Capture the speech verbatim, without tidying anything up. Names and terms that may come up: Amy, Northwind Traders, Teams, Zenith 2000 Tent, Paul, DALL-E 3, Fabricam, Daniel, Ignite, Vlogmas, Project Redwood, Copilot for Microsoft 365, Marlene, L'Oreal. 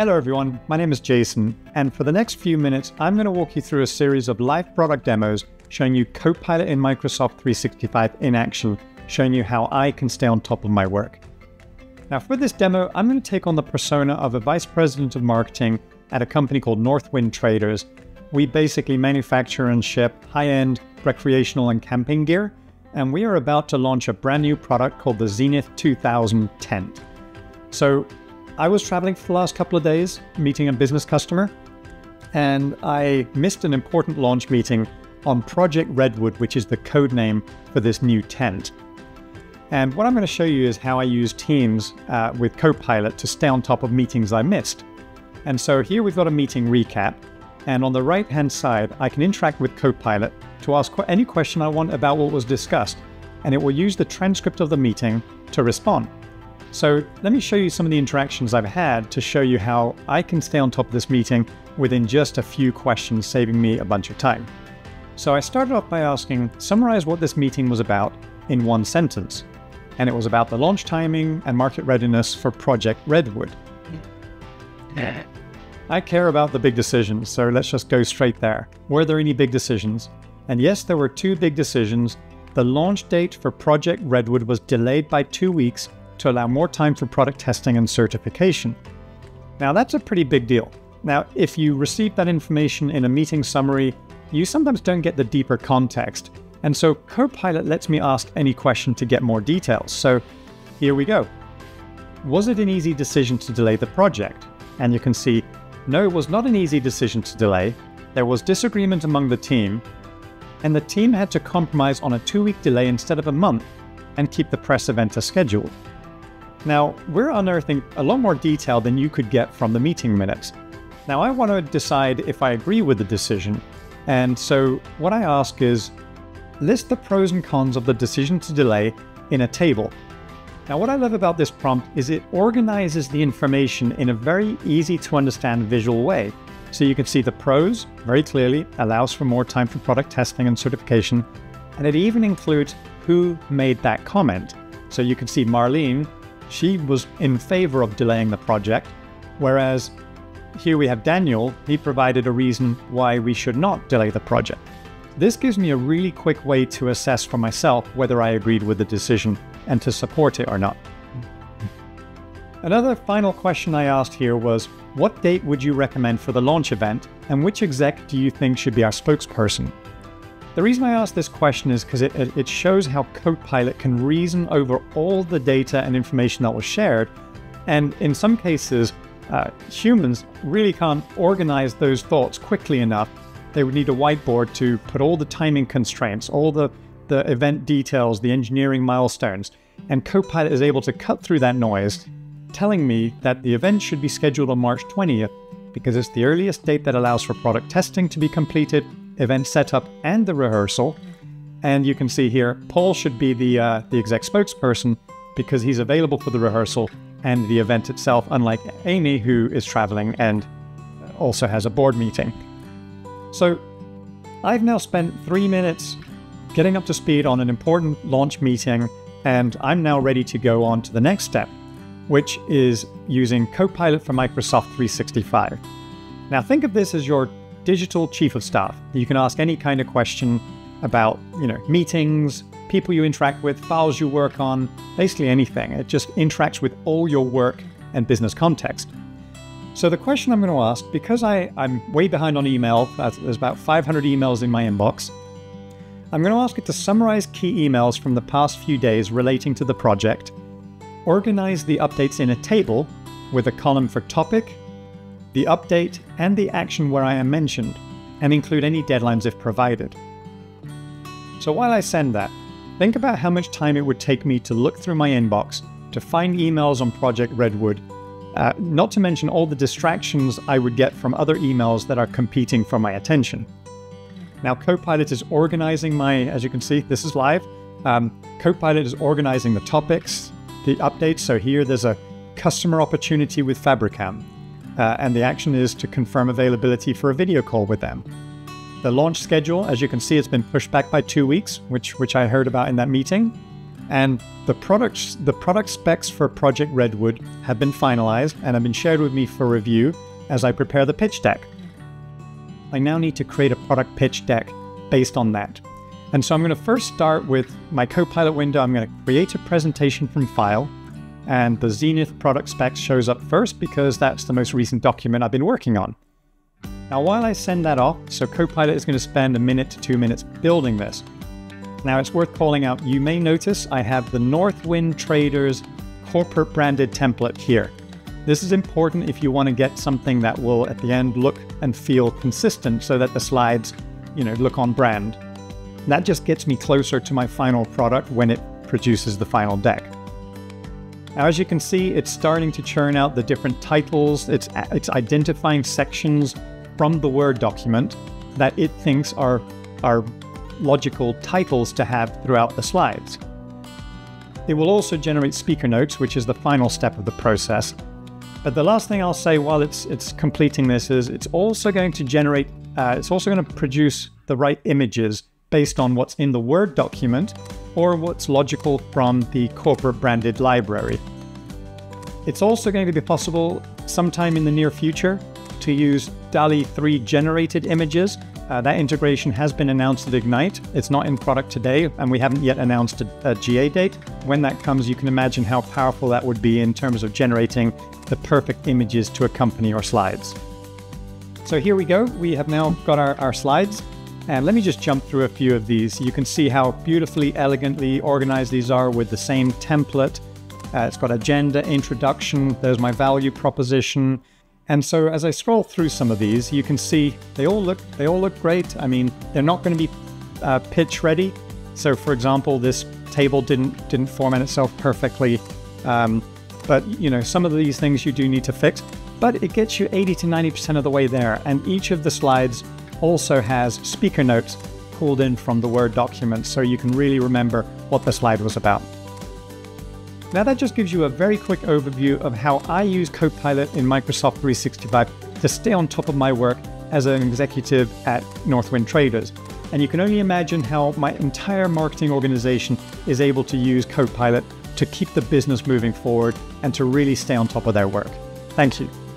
Hello everyone, my name is Jason, and for the next few minutes, I'm going to walk you through a series of live product demos showing you Copilot in Microsoft three sixty-five in action, showing you how I can stay on top of my work. Now for this demo, I'm going to take on the persona of a vice president of marketing at a company called Northwind Traders. We basically manufacture and ship high-end recreational and camping gear, and we are about to launch a brand new product called the Zenith two thousand Tent. So I was traveling for the last couple of days, meeting a business customer, and I missed an important launch meeting on Project Redwood, which is the code name for this new tent. And what I'm going to show you is how I use Teams uh, with Copilot to stay on top of meetings I missed. And so here we've got a meeting recap, and on the right-hand side, I can interact with Copilot to ask any question I want about what was discussed, and it will use the transcript of the meeting to respond. So let me show you some of the interactions I've had to show you how I can stay on top of this meeting within just a few questions, saving me a bunch of time. So I started off by asking, summarize what this meeting was about in one sentence. And it was about the launch timing and market readiness for Project Redwood. I care about the big decisions, so let's just go straight there. Were there any big decisions? And yes, there were two big decisions. The launch date for Project Redwood was delayed by two weeks to allow more time for product testing and certification. Now that's a pretty big deal. Now, if you receive that information in a meeting summary, you sometimes don't get the deeper context. And so Copilot lets me ask any question to get more details. So here we go. Was it an easy decision to delay the project? And you can see, no, it was not an easy decision to delay. There was disagreement among the team, and the team had to compromise on a two-week delay instead of a month and keep the press event as scheduled. Now, we're unearthing a lot more detail than you could get from the meeting minutes. Now, I want to decide if I agree with the decision. And so what I ask is, list the pros and cons of the decision to delay in a table. Now, what I love about this prompt is it organizes the information in a very easy to understand visual way. So you can see the pros very clearly, allows for more time for product testing and certification, and it even includes who made that comment. So you can see Marlene, she was in favor of delaying the project, whereas here we have Daniel, he provided a reason why we should not delay the project. This gives me a really quick way to assess for myself whether I agreed with the decision and to support it or not. Another final question I asked here was, what date would you recommend for the launch event, and which exec do you think should be our spokesperson? The reason I asked this question is because it, it shows how Copilot can reason over all the data and information that was shared, and in some cases, uh, humans really can't organize those thoughts quickly enough. They would need a whiteboard to put all the timing constraints, all the, the event details, the engineering milestones, and Copilot is able to cut through that noise, telling me that the event should be scheduled on March twentieth because it's the earliest date that allows for product testing to be completed, event setup, and the rehearsal. And you can see here, Paul should be the, uh, the exec spokesperson because he's available for the rehearsal and the event itself, unlike Amy, who is traveling and also has a board meeting. So I've now spent three minutes getting up to speed on an important launch meeting, and I'm now ready to go on to the next step, which is using Copilot for Microsoft three sixty-five. Now think of this as your digital chief of staff. You can ask any kind of question about, you know, meetings, people you interact with, files you work on, basically anything. It just interacts with all your work and business context. So the question I'm going to ask, because I, I'm way behind on email, there's about five hundred emails in my inbox, I'm going to ask it to summarize key emails from the past few days relating to the project, organize the updates in a table with a column for topic, the update, and the action where I am mentioned, and include any deadlines if provided. So while I send that, think about how much time it would take me to look through my inbox to find emails on Project Redwood, Uh, not to mention all the distractions I would get from other emails that are competing for my attention. Now Copilot is organizing my, as you can see, this is live. Um, Copilot is organizing the topics, the updates. So here there's a customer opportunity with Fabricam, uh, and the action is to confirm availability for a video call with them. The launch schedule, as you can see, it's been pushed back by two weeks, which, which I heard about in that meeting. And the products, the product specs for Project Redwood have been finalized and have been shared with me for review as I prepare the pitch deck. I now need to create a product pitch deck based on that. And so I'm going to first start with my Copilot window. I'm going to create a presentation from file, and the Zenith product specs shows up first because that's the most recent document I've been working on. Now, while I send that off, so Copilot is going to spend a minute to two minutes building this. Now, it's worth calling out, you may notice I have the Northwind Traders corporate branded template here. This is important if you want to get something that will, at the end, look and feel consistent so that the slides, you know, look on brand. That just gets me closer to my final product when it produces the final deck. Now, as you can see, it's starting to churn out the different titles. It's, it's identifying sections from the Word document that it thinks are, are logical titles to have throughout the slides. It will also generate speaker notes, which is the final step of the process. But the last thing I'll say while it's it's completing this is it's also going to generate, uh, it's also going to produce the right images based on what's in the Word document or what's logical from the corporate branded library. It's also going to be possible sometime in the near future to use DALL-E three generated images. Uh, that integration has been announced at Ignite. It's not in product today, and we haven't yet announced a, a G A date. When that comes, you can imagine how powerful that would be in terms of generating the perfect images to accompany our slides. So here we go. We have now got our, our slides. And let me just jump through a few of these. You can see how beautifully, elegantly organized these are with the same template. Uh, it's got agenda, introduction, there's my value proposition. And so as I scroll through some of these, you can see they all look they all look great. I mean, they're not going to be uh, pitch ready. So for example, this table didn't didn't format itself perfectly. Um, but you know, some of these things you do need to fix. But it gets you eighty to ninety percent of the way there. And each of the slides also has speaker notes pulled in from the Word document, so you can really remember what the slide was about. Now that just gives you a very quick overview of how I use Copilot in Microsoft three sixty-five to stay on top of my work as an executive at Northwind Traders. And you can only imagine how my entire marketing organization is able to use Copilot to keep the business moving forward and to really stay on top of their work. Thank you.